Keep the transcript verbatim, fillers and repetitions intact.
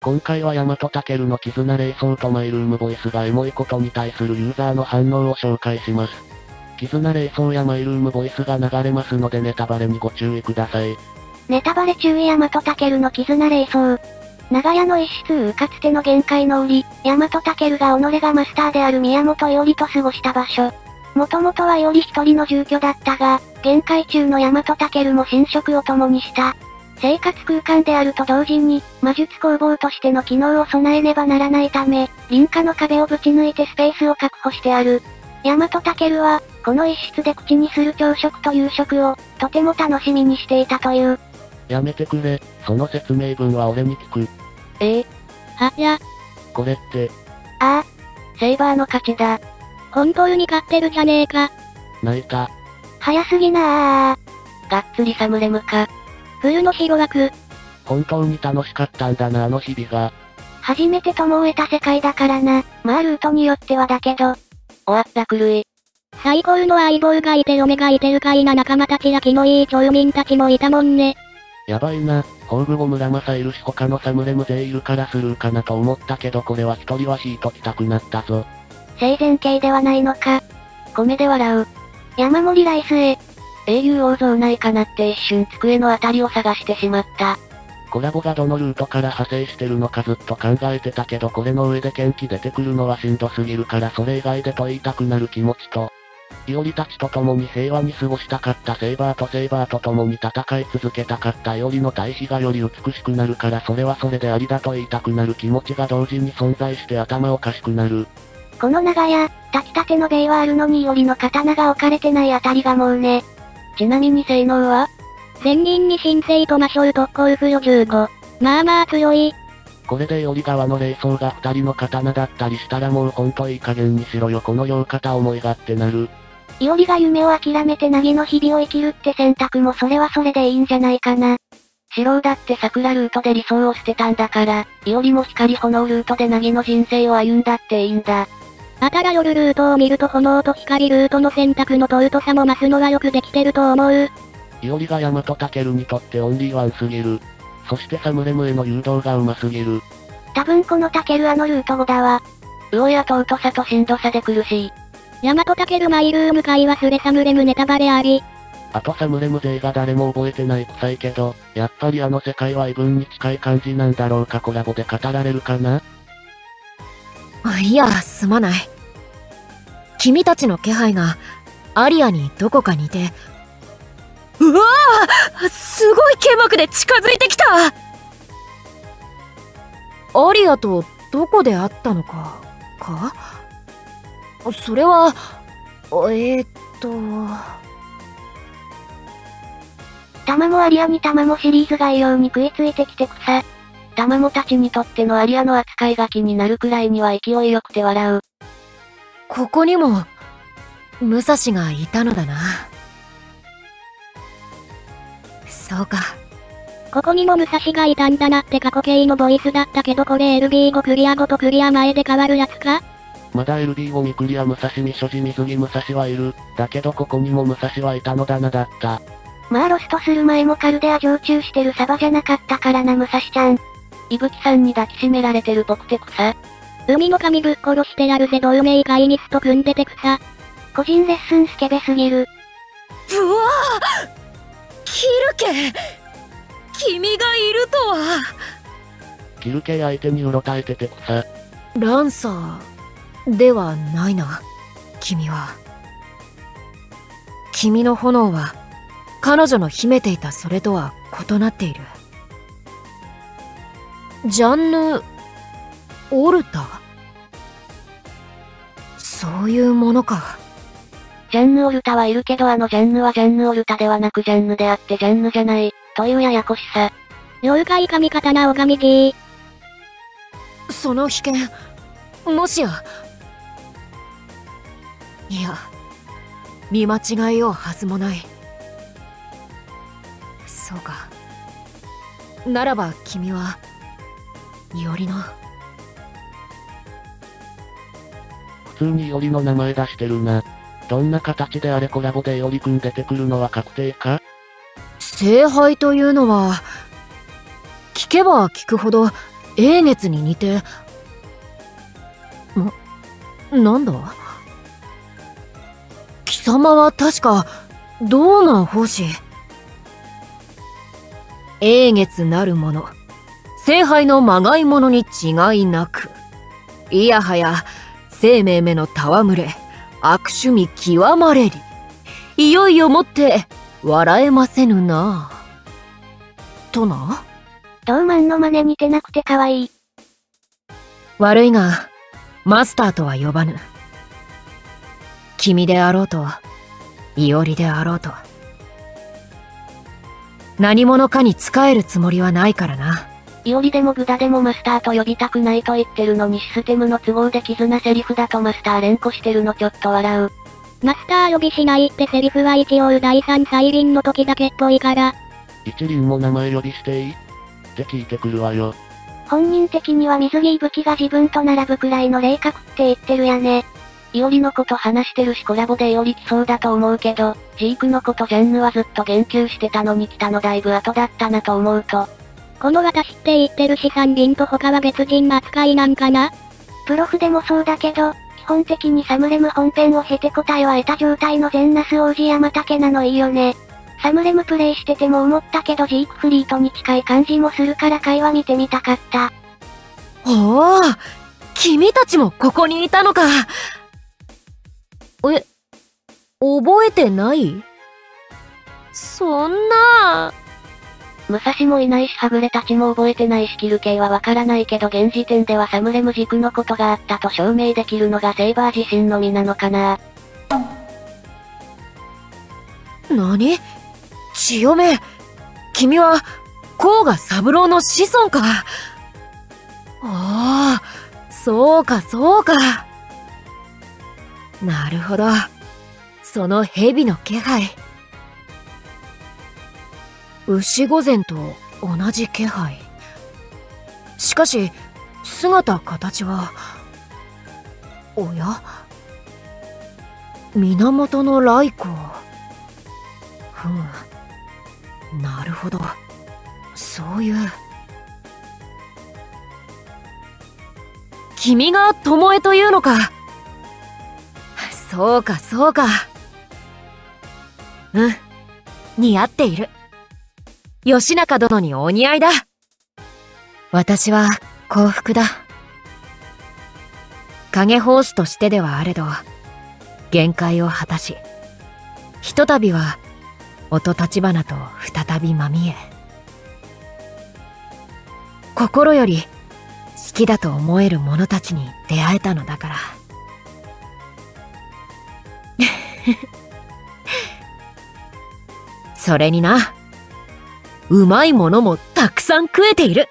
今回はヤマトタケルの絆霊装とマイルームボイスがエモいことに対するユーザーの反応を紹介します。絆霊装やマイルームボイスが流れますのでネタバレにご注意ください。ネタバレ注意。ヤマトタケルの絆霊装。長屋の一室うかつての限界の檻、ヤマトタケルが己がマスターである宮本伊織と過ごした場所。もともとは伊織一人の住居だったが、限界中のヤマトタケルも寝食を共にした。生活空間であると同時に、魔術工房としての機能を備えねばならないため、林家の壁をぶち抜いてスペースを確保してある。ヤマトタケルは、この一室で口にする朝食と夕食を、とても楽しみにしていたという。やめてくれ、その説明文は俺に聞く。ええー、は、や。これって。ああ。セイバーの勝ちだ。本ボールに勝ってるじゃねえか。泣いた。早すぎなあ。がっつりサムレムか。冬の広枠。本当に楽しかったんだなあの日々が。初めて友を得た世界だからな。まあルートによってはだけど。終わった狂い。最高の相棒がいて嫁がいてるかいな仲間たちや気のいい町民たちもいたもんね。やばいな、宝具を村正いるし他のサムレム勢いるからスルーかなと思ったけどこれは一人は引いときたくなったぞ。生前系ではないのか。米で笑う。山盛りライスへ。英雄王像ないかなって一瞬机のあたりを探してしまった。コラボがどのルートから派生してるのかずっと考えてたけどこれの上で元気出てくるのはしんどすぎるからそれ以外でと言いたくなる気持ちと、伊織たちと共に平和に過ごしたかったセイバーとセイバーと共に戦い続けたかった伊織の対比がより美しくなるからそれはそれでありだと言いたくなる気持ちが同時に存在して頭おかしくなる。この長屋、炊きたての米はあるのに伊織の刀が置かれてないあたりがもうね。ちなみに性能は仙人に神聖と魔性特攻付与じゅうご。まあまあ強い。これで伊織側の霊装が二人の刀だったりしたらもうほんといい加減にしろよこの両肩思いがってなる。伊織が夢を諦めて凪の日々を生きるって選択もそれはそれでいいんじゃないかな。四郎だって桜ルートで理想を捨てたんだから、伊織も光炎ルートで凪の人生を歩んだっていいんだ。あたら夜ルートを見ると炎と光ルートの選択の尊さも増すのはよくできてると思う。伊織がヤマトタケルにとってオンリーワンすぎる。そしてサムレムへの誘導がうますぎる。多分このタケルあのルートごだわ。魚や尊さとしんどさで苦しい。ヤマトタケルマイルーム会忘れサムレムネタバレあり。あとサムレム勢が誰も覚えてない臭いけど、やっぱりあの世界は異分に近い感じなんだろうか。コラボで語られるかな。いや、すまない。君たちの気配が、アリアにどこか似て。うわあ、すごい剣幕で近づいてきた。アリアとどこで会ったのか、かそれは、えー、っと。玉もアリアに玉もシリーズが異様に食いついてきて草。玉もたちにとってのアリアの扱いが気になるくらいには勢いよくて笑う。ここにも、武蔵がいたのだな。そうか。ここにも武蔵がいたんだなって過去形のボイスだったけどこれ エルビーご クリア後とクリア前で変わるやつか。まだ エルビーご にクリア武蔵に所持水着武蔵はいる。だけどここにも武蔵はいたのだなだった。まあロストする前もカルデア常駐してるサバじゃなかったからな武蔵ちゃん。伊吹さんに抱きしめられてる僕て草。海の神ぶっ殺してやるぜ同盟会議室と組んでて草。個人レッスンスケベすぎる。ぶわーキルケ君がいるとは。キルケ相手にうろたえてて草。ランサー。ではないな、君は。君の炎は、彼女の秘めていたそれとは異なっている。ジャンヌ・オルタ？そういうものか。ジャンヌ・オルタはいるけどあのジャンヌはジャンヌ・オルタではなくジャンヌであってジャンヌじゃない、というややこしさ。妖怪神刀拝みぎー。その秘剣、もしや、いや、見間違いようはずもない。そうか。ならば君は、伊織の。普通に伊織の名前出してるな。どんな形であれコラボで伊織くん出てくるのは確定か？聖杯というのは、聞けば聞くほど英月に似て、な、なんだ？貴様は確か、どうな法師。英月なるもの、聖杯のまがいものに違いなく、いやはや、生命目の戯れ、悪趣味極まれり、いよいよもって、笑えませぬな。とな？東満の真似似てなくて可愛い。悪いが、マスターとは呼ばぬ。君であろうと、いおりであろうと。何者かに仕えるつもりはないからな。いおりでもグダでもマスターと呼びたくないと言ってるのにシステムの都合で絆セリフだとマスター連呼してるのちょっと笑う。マスター呼びしないってセリフは一応だいさん再臨の時だけっぽいから。一流も名前呼びしていい？って聞いてくるわよ。本人的には水着いぶきが自分と並ぶくらいの霊格って言ってるやね。いおりのこと話してるしコラボでいおり来そうだと思うけど、ジークのことジャンヌはずっと言及してたのに来たのだいぶ後だったなと思うと。この私って言ってるし三輪と他は別人扱いなんかな？プロフでもそうだけど、基本的にサムレム本編を経て答えは得た状態のゼンナス王子山竹なのいいよね。サムレムプレイしてても思ったけどジークフリートに近い感じもするから会話見てみたかった。おお、君たちもここにいたのか。え、覚えてない？そんな。武蔵もいないしはぐれたちも覚えてないしキル系はわからないけど現時点ではサムレムジークのことがあったと証明できるのがセイバー自身のみなのかな。何？千代め、君は、甲賀三郎の子孫か。ああ、そうかそうか。なるほど。その蛇の気配。牛御前と同じ気配。しかし、姿形は、おや？源の雷光。ふむ。なるほど。そういう。君が巴というのか。そうかそうか。うん。似合っている。義仲殿にお似合いだ。私は幸福だ。影法師としてではあれど、限界を果たし、ひとたびは、音立花と再びまみえ。心より好きだと思える者たちに出会えたのだから。それにな、うまいものもたくさん食えている。